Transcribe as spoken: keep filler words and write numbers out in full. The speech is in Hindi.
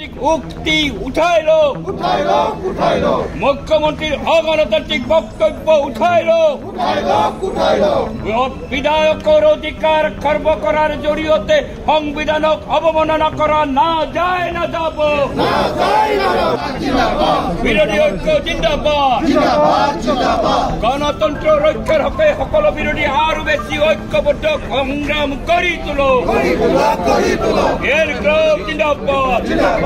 उक्ति उठाए लो उठाए लो उठाए लो मुख्यमंत्री अगणतांत्रिक वक्तव्य उठाए लो उठाए लो उठाए लो विधायकर अधिकार खर्ब करार जरिए संविधान अवमानना करा ना जाए ना जाबो ना जाए ना जाबो विरोधी ऐक्य जिंदाबाद जिंदाबाद जिंदाबाद गणतंत्र रक्षार हके सकल विरोधी आरो बेसि ऐक्यबद्ध संग्राम करि तुलो करि तुलो करि तुलो एयर क्लब जिंदाबाद जिंदाबाद।